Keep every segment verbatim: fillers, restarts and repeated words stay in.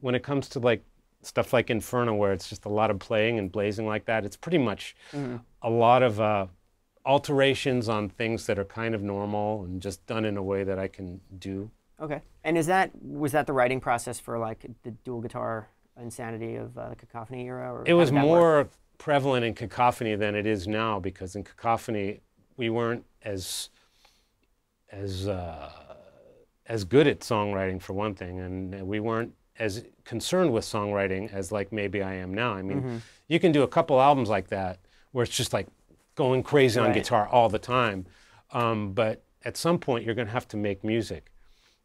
when it comes to like stuff like Inferno, where it's just a lot of playing and blazing like that, it's pretty much mm-hmm. a lot of uh, alterations on things that are kind of normal and just done in a way that I can do. Okay. And is that, was that the writing process for like the dual guitar insanity of uh, the Cacophony era? Or it was more work? prevalent in Cacophony than it is now, because in Cacophony we weren't as as uh, as good at songwriting, for one thing, and we weren't as concerned with songwriting as like maybe I am now. I mean, mm-hmm. you can do a couple albums like that where it's just like going crazy right. on guitar all the time, um, but at some point you're going to have to make music.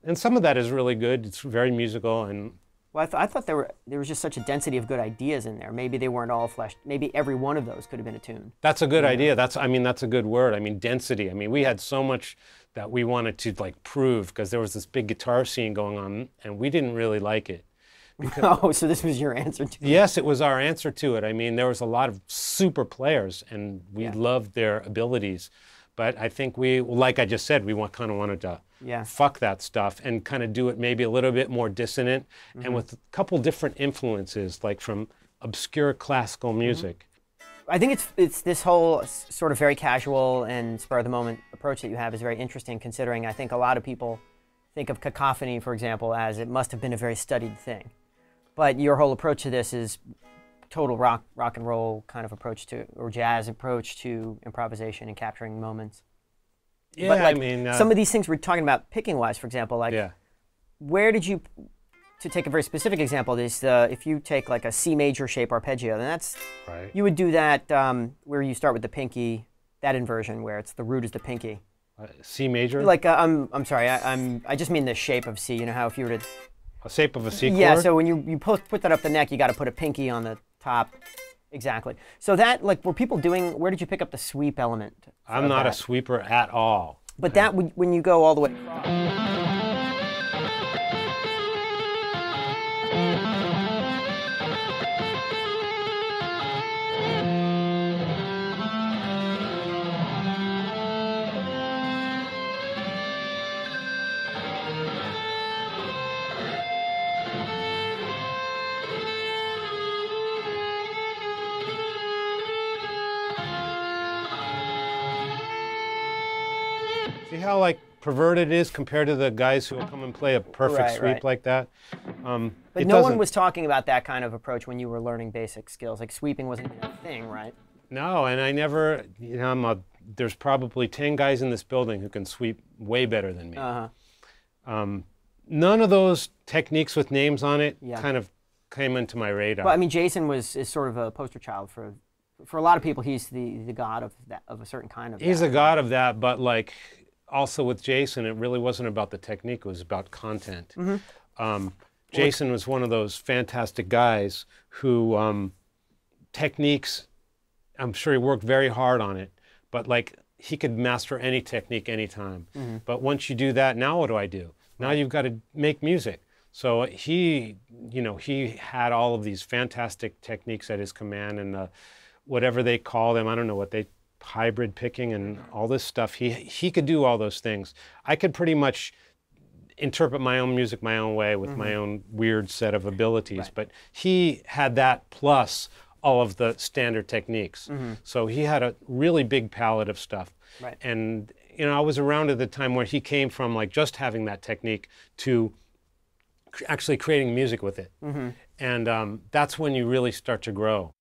And some of that is really good. It's very musical. And well, I, th I thought there were there was just such a density of good ideas in there. Maybe they weren't all fleshed. Maybe every one of those could have been a tune. That's a good yeah. idea. That's I mean that's a good word. I mean density. I mean we had so much that we wanted to like prove, because there was this big guitar scene going on, and we didn't really like it. Because, oh, so this was your answer to it? Yes, it was our answer to it. I mean, there was a lot of super players, and we yeah. loved their abilities. But I think we, like I just said, we want, kind of wanted to yeah. fuck that stuff and kind of do it maybe a little bit more dissonant mm-hmm. and with a couple different influences, like from obscure classical music. Mm-hmm. I think it's, it's this whole sort of very casual and spur of the moment approach that you have is very interesting, considering I think a lot of people think of Cacophony, for example, as it must have been a very studied thing. But your whole approach to this is total rock, rock and roll kind of approach to, or jazz approach to improvisation and capturing moments. Yeah, but like, I mean, uh, some of these things we're talking about picking-wise, for example, like yeah. where did you, to take a very specific example, is uh, if you take like a C major shape arpeggio, then that's right. you would do that um, where you start with the pinky, that inversion where it's the root is the pinky. Uh, C major. Like uh, I'm, I'm sorry, I, I'm I just mean the shape of C. You know how if you were to a shape of a C chord? Yeah, so when you, you put that up the neck, you got to put a pinky on the top. Exactly. So that, like, were people doing, where did you pick up the sweep element? I'm not that? a sweeper at all. But okay. that, would, when you go all the way. See how like perverted it is compared to the guys who will come and play a perfect right, sweep right. like that? Um, but no doesn't... one was talking about that kind of approach when you were learning basic skills. Like sweeping wasn't even a thing, right? No, and I never, you know, I'm a, there's probably ten guys in this building who can sweep way better than me. Uh-huh. um, none of those techniques with names on it yeah. kind of came into my radar. Well, I mean, Jason was is sort of a poster child for, for a lot of people. He's the, the god of, that, of a certain kind of He's that. a god of that, but like, also with Jason, it really wasn't about the technique, it was about content. Mm-hmm. um, Jason was one of those fantastic guys who um, techniques, I'm sure he worked very hard on it, but like he could master any technique anytime. Mm-hmm. But once you do that, now what do I do? Now you've got to make music. So he, you know, he had all of these fantastic techniques at his command, and the, whatever they call them, I don't know what they hybrid picking and all this stuff. He, he could do all those things. I could pretty much interpret my own music my own way with mm-hmm. my own weird set of abilities. Right. But he had that plus all of the standard techniques. Mm-hmm. So he had a really big palette of stuff. Right. And you know, I was around at the time where he came from like just having that technique to actually creating music with it. Mm-hmm. And um, that's when you really start to grow.